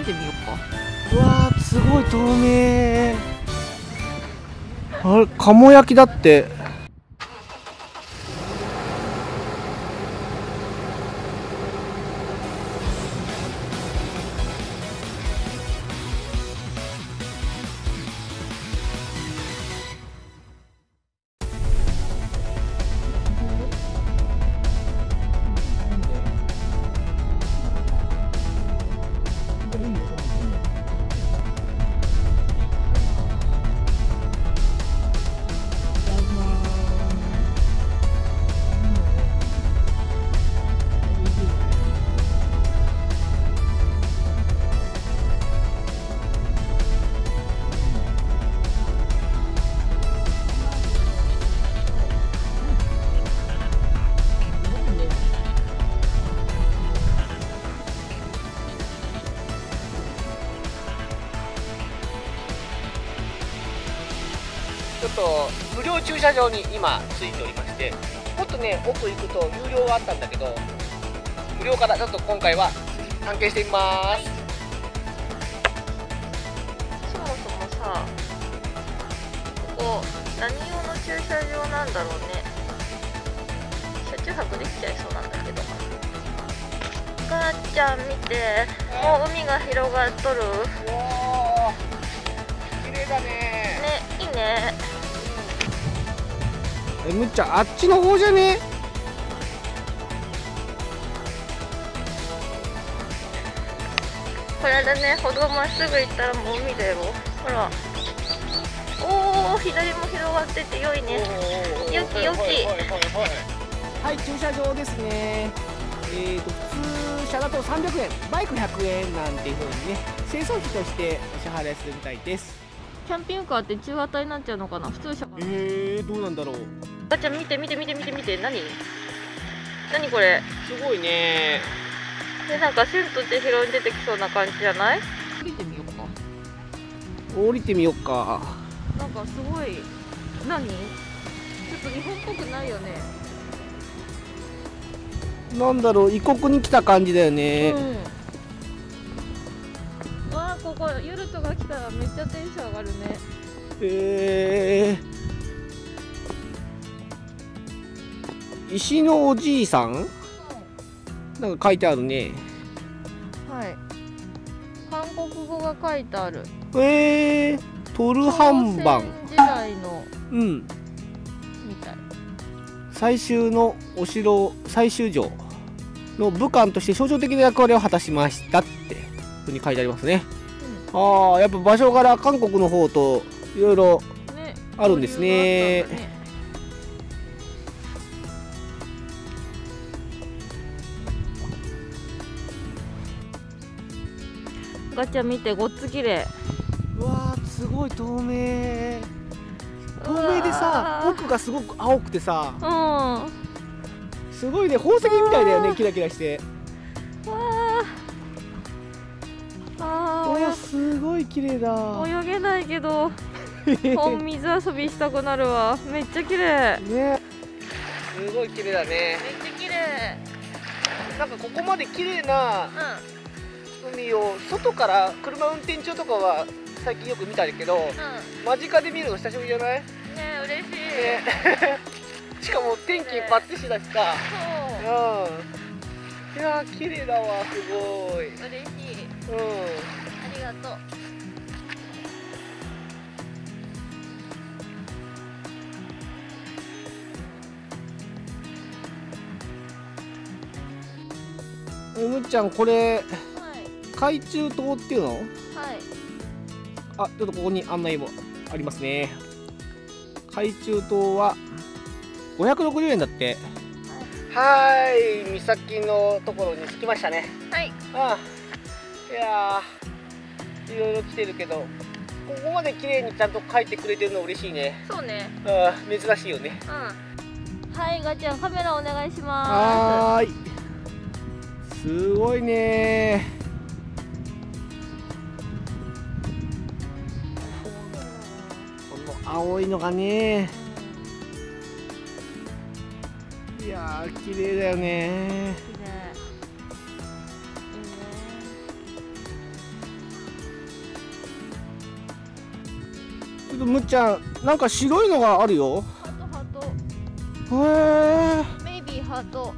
けてみようか。うわー、すごい透明。あれ、鴨焼きだって。無料駐車場に今着いておりまして、もっとね奥行くと有料があったんだけど、無料からちょっと今回は探検してみます。そもそもさ、ここ何用の駐車場なんだろうね。車中泊できちゃいそうなんだけど。母ちゃん見て、もう海が広がっとる。おー、綺麗だね。ね、いいね。むっちゃん、あっちの方じゃね？これでね、歩道まっすぐ行ったらもう海だよ。ほら、おお、左も広がってて良いね。よきよき。はい、駐車場ですね。普通車だと300円、バイク100円なんていうふうにね、清掃費としてお支払いするみたいです。キャンピングカーって中型になっちゃうのかな、普通車かな。どうなんだろう。ガチャ見て見て見て見て見て、何これ。すごいね。で、なんか銭湯って広に出てきそうな感じじゃない？降りてみようか。なんかすごい、ちょっと日本っぽくないよね。なんだろう、異国に来た感じだよね。うん。ここユルトが来たらめっちゃテンション上がるね。石のおじいさん、なんか書いてあるね。はい。韓国語が書いてある。トルハンバン。時代の。うん。みたい。最終のお城、最終城の武官として象徴的な役割を果たしましたってふうに書いてありますね。ああ、やっぱ場所から韓国の方といろいろあるんですね。ガチャ見て、ごっつ綺麗。うわー、すごい透明。でさ、奥がすごく青くてさ、うん、すごいね、宝石みたいだよね、キラキラして。すごい綺麗だ。泳げないけど水遊びしたくなるわ。めっちゃ綺麗ね。すごい綺麗だね。めっちゃ綺麗。なんかここまで綺麗な海を外から車運転中とかは最近よく見たけど、間近で見るの久しぶりじゃない？ね、嬉しい。しかも天気バッチシだしさ。うん。いやー、綺麗だわ、すごい。嬉しい。うん。ありがとう。むっちゃん、これ、海中島っていうの？はい。あ、ちょっとここに案内もありますね。海中島は560円だって。はい、岬のところに着きましたね。はい。ああ、いやー。いろいろ来てるけど、ここまで綺麗にちゃんと描いてくれてるの嬉しいね。そうね。うん、珍しいよね。うん。はい、ガチャン、カメラお願いします。はーい。すごいねー。この青いのがねー。いやー、綺麗だよねー。綺麗。けどむっちゃんなんか白いのがあるよ。ハートハート。へえ。メイビーハート。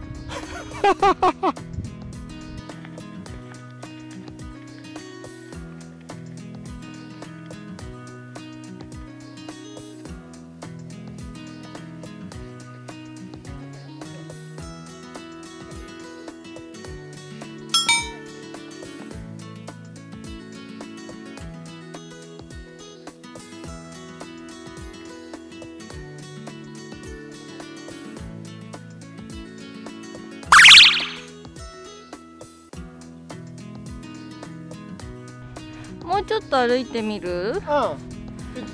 もうちょっと歩いてみる？うん。行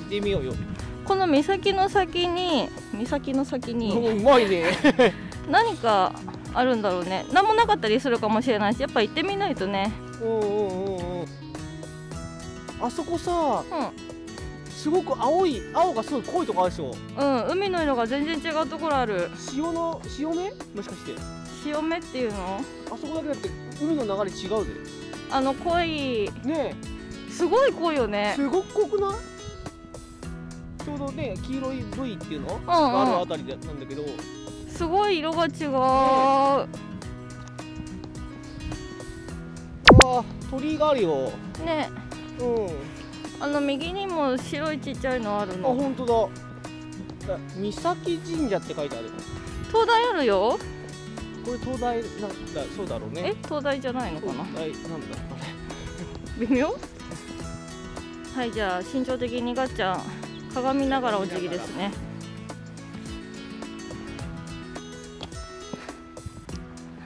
ってみようよ。この岬の先に、うまいね。何かあるんだろうね。何もなかったりするかもしれないし、やっぱ行ってみないとね。あそこさ、うん、すごく青がすごい濃いとこあるでしょ。うん、海の色が全然違うところある。潮目？もしかして。潮目っていうの？あそこだけだって海の流れ違うで。あの濃い。ねえ。すごい濃いよね。すごく濃くない？ちょうどね、黄色い部位っていうの、あるあたりなんだけど、すごい色が違う。あ、鳥居があるよ。ね。うん。あの右にも白いちっちゃいのあるの。あ、本当だ。三崎神社って書いてある。灯台あるよ。これ灯台なんだ、そうだろうね。え、灯台じゃないのかな？灯台なんだろうね。微妙？はい、じゃあ慎重的にガッチャン鏡見ながらお辞儀ですね。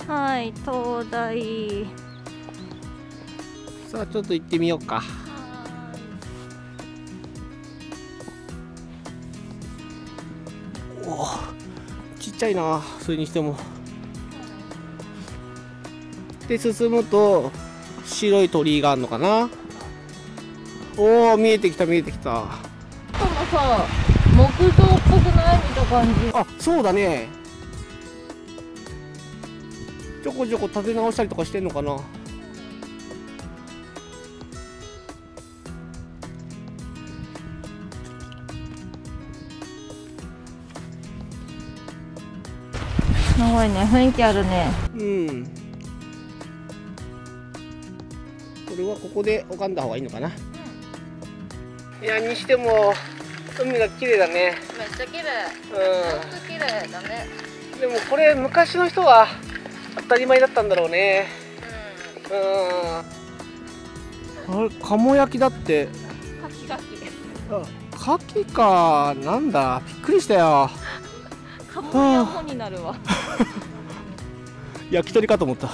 はい、灯台。さあちょっと行ってみようか。おお、ちっちゃいな。それにしても。で進むと白い鳥居があるのかな。おー、見えてきた見えてきた。このさ、木造っぽくない？見た感じ。あ、そうだね。ちょこちょこ立て直したりとかしてんのかな。すごいね、雰囲気あるね。うん。これはここで拝んだ方がいいのかな。いや、にしても海が綺麗だね。めっちゃ綺麗。うん。本当綺麗だね。でもこれ昔の人は当たり前だったんだろうね。うん。あれ、鴨焼きだって。牡蠣か、なんだ、びっくりしたよ。鴨のもになるわ。焼き鳥かと思った。